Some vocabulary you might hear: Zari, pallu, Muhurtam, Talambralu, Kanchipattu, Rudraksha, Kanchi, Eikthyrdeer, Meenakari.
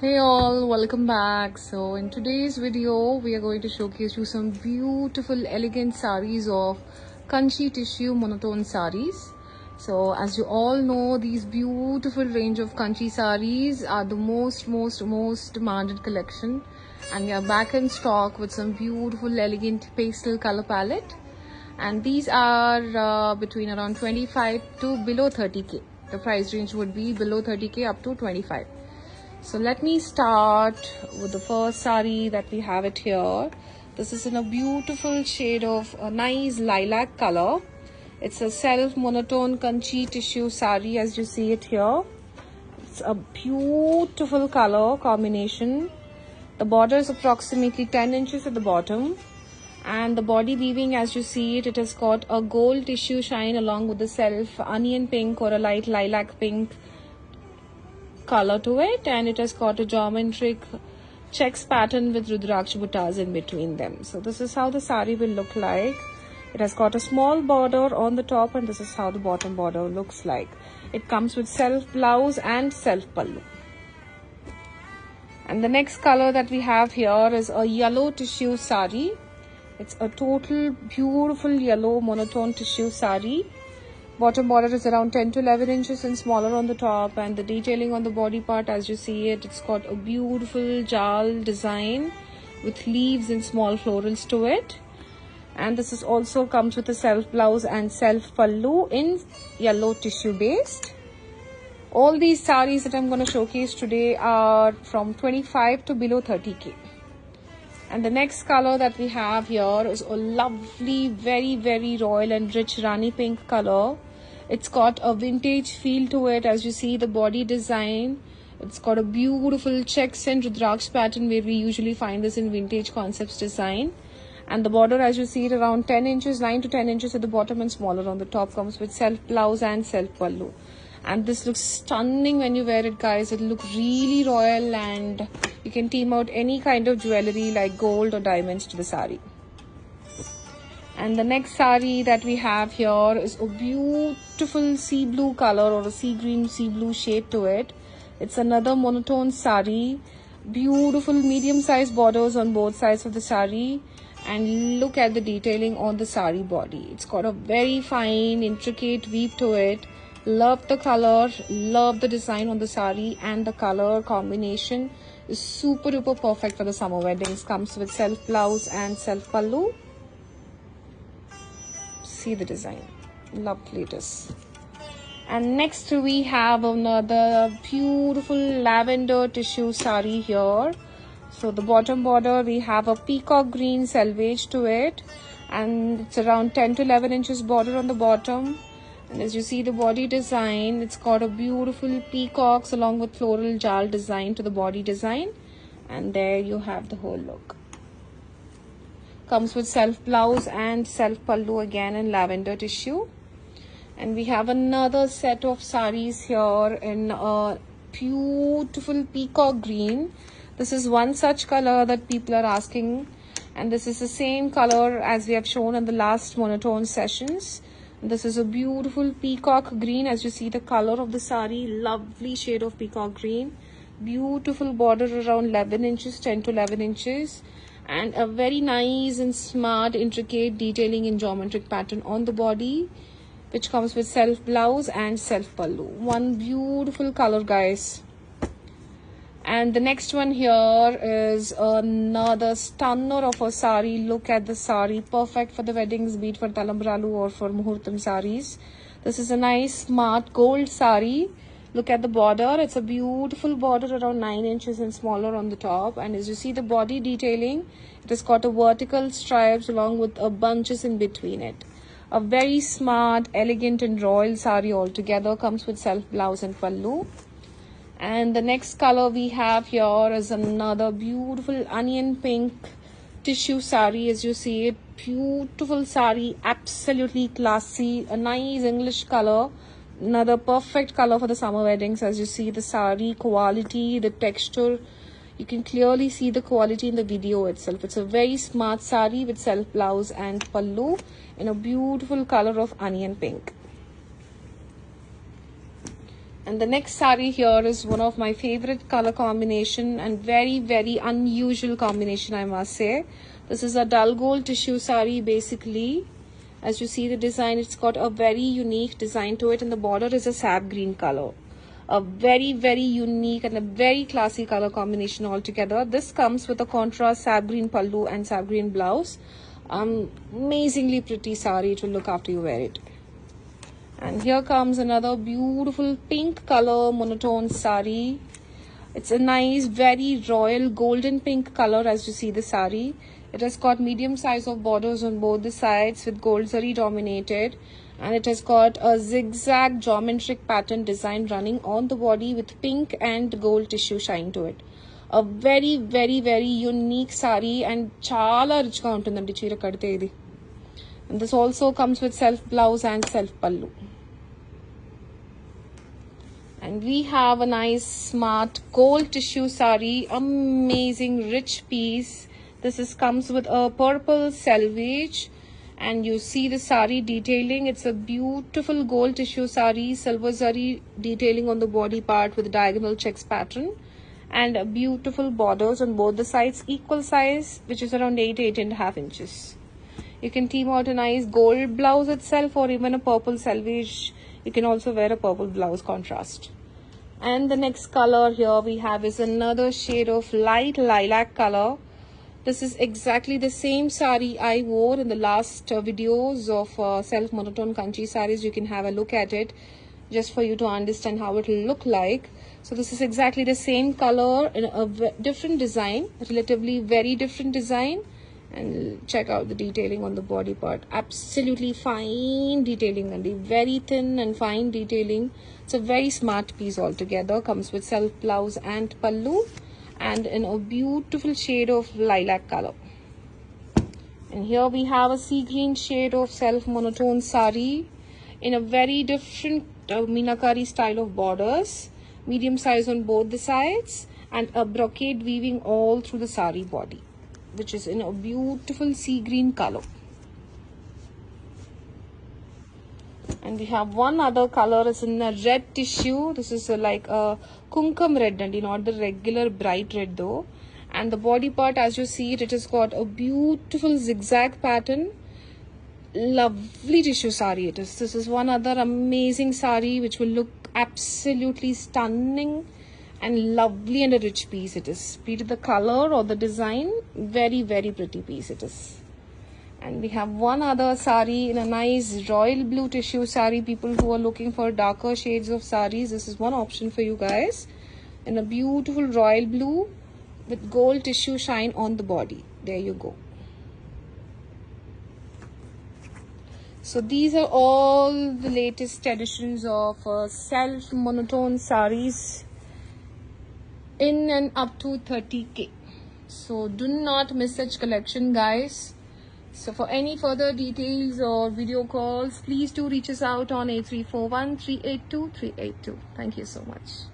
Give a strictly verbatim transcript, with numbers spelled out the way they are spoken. Hey all, welcome back. So in today's video we are going to showcase you some beautiful elegant saris of kanchi tissue monotone saris. So as you all know, these beautiful range of kanchi saris are the most most most demanded collection, and we are back in stock with some beautiful elegant pastel color palette, and these are uh, between around twenty-five to below thirty K. The price range would be below thirty K up to twenty-five. So let me start with the first sari that we have it here. This is in a beautiful shade of a nice lilac color. It's a self monotone kanchi tissue sari, as you see it here. It's a beautiful color combination. The border is approximately ten inches at the bottom, and the body weaving, as you see it, it has got a gold tissue shine along with the self onion pink or a light lilac pink color to it, and it has got a geometric checks pattern with Rudraksha buttas in between them. So this is how the sari will look like. It has got a small border on the top, and this is how the bottom border looks like. It comes with self blouse and self pallu. And the next color that we have here is a yellow tissue sari. It's a total beautiful yellow monotone tissue sari. Bottom border is around ten to eleven inches and smaller on the top, and the detailing on the body part, as you see it, it's got a beautiful jal design with leaves and small florals to it. And this is also comes with a self blouse and self pallu in yellow tissue based. All these sarees that I'm going to showcase today are from twenty-five to below thirty K. And the next color that we have here is a lovely, very, very royal and rich Rani pink color. It's got a vintage feel to it, as you see the body design. It's got a beautiful checks and Rudraksh pattern where we usually find this in vintage concepts design. And the border, as you see it, around ten inches, nine to ten inches at the bottom and smaller on the top, comes with self blouse and self pallu. And this looks stunning when you wear it, guys. It'll look really royal, and you can team out any kind of jewellery like gold or diamonds to the sari. And the next sari that we have here is a beautiful sea blue color or a sea green sea blue shade to it. It's another monotone sari. Beautiful medium sized borders on both sides of the sari. And look at the detailing on the sari body. It's got a very fine, intricate weave to it. Love the color, love the design on the sari, and the color combination is super duper perfect for the summer weddings. Comes with self blouse and self pallu. See the design, lovely it is. And next we have another beautiful lavender tissue sari here. So the bottom border, we have a peacock green selvage to it, and it's around ten to eleven inches border on the bottom. And as you see the body design, it's got a beautiful peacocks along with floral jal design to the body design. And there you have the whole look. Comes with self blouse and self pallu again in lavender tissue. And we have another set of saris here in a beautiful peacock green. This is one such color that people are asking. And this is the same color as we have shown in the last monotone sessions. This is a beautiful peacock green, as you see the color of the sari, lovely shade of peacock green. Beautiful border around eleven inches, ten to eleven inches, and a very nice and smart intricate detailing in geometric pattern on the body, which comes with self blouse and self pallu. One beautiful color, guys. And the next one here is another stunner of a sari. Look at the sari, perfect for the weddings, be it for Talambralu or for Muhurtam saris. This is a nice smart gold sari. Look at the border. It's a beautiful border around nine inches and smaller on the top. And as you see the body detailing, it has got a vertical stripes along with a bunches in between it. A very smart, elegant and royal sari altogether. Comes with self blouse and pallu. And the next color we have here is another beautiful onion pink tissue sari, as you see it. Beautiful sari, absolutely classy, a nice English color. Another perfect color for the summer weddings, as you see the sari quality, the texture. You can clearly see the quality in the video itself. It's a very smart sari with self blouse and pallu in a beautiful color of onion pink. And the next saree here is one of my favorite color combination and very, very unusual combination, I must say. This is a dull gold tissue saree basically. As you see the design, it's got a very unique design to it, and the border is a sap green color. A very, very unique and a very classy color combination altogether. This comes with a contrast sap green pallu and sap green blouse. Um, amazingly pretty saree. It will look after you wear it. And here comes another beautiful pink color monotone saree. It's a nice, very royal golden pink color as you see the saree. It has got medium size of borders on both the sides with gold zari dominated. And it has got a zigzag geometric pattern design running on the body with pink and gold tissue shine to it. A very, very, very unique saree and chala richga untundi cheera kadthe idi. And this also comes with self blouse and self pallu. And we have a nice smart gold tissue saree, amazing rich piece. This is comes with a purple selvage, and you see the saree detailing. It's a beautiful gold tissue saree, silver zari detailing on the body part with diagonal checks pattern, and beautiful borders on both the sides, equal size, which is around eight eight and a half inches. You can team out a nice gold blouse itself or even a purple selvage. You can also wear a purple blouse contrast. And the next color here we have is another shade of light lilac color. This is exactly the same saree I wore in the last uh, videos of uh, self-monotone kanchi sarees. You can have a look at it just for you to understand how it will look like. So this is exactly the same color in a different design, relatively very different design. And check out the detailing on the body part. Absolutely fine detailing, and very thin and fine detailing. It's a very smart piece altogether. Comes with self blouse and pallu, and in a beautiful shade of lilac color. And here we have a sea green shade of self monotone saree in a very different uh, meenakari style of borders, medium size on both the sides, and a brocade weaving all through the saree body, which is in a beautiful sea green color. And we have one other color is in a red tissue. This is a, like a kumkum red, and not the regular bright red though. And the body part, as you see it, it has got a beautiful zigzag pattern. Lovely tissue saree it is. This is one other amazing saree which will look absolutely stunning. And lovely and a rich piece it is. Be it the color or the design, very, very pretty piece it is. And we have one other saree in a nice royal blue tissue saree. People who are looking for darker shades of sarees, this is one option for you guys. In a beautiful royal blue with gold tissue shine on the body. There you go. So these are all the latest editions of uh, self-monotone sarees. In and up to thirty K. So do not miss such collection, guys. So for any further details or video calls, please do reach us out on eight three four one, three eight two, three eight two. Thank you so much.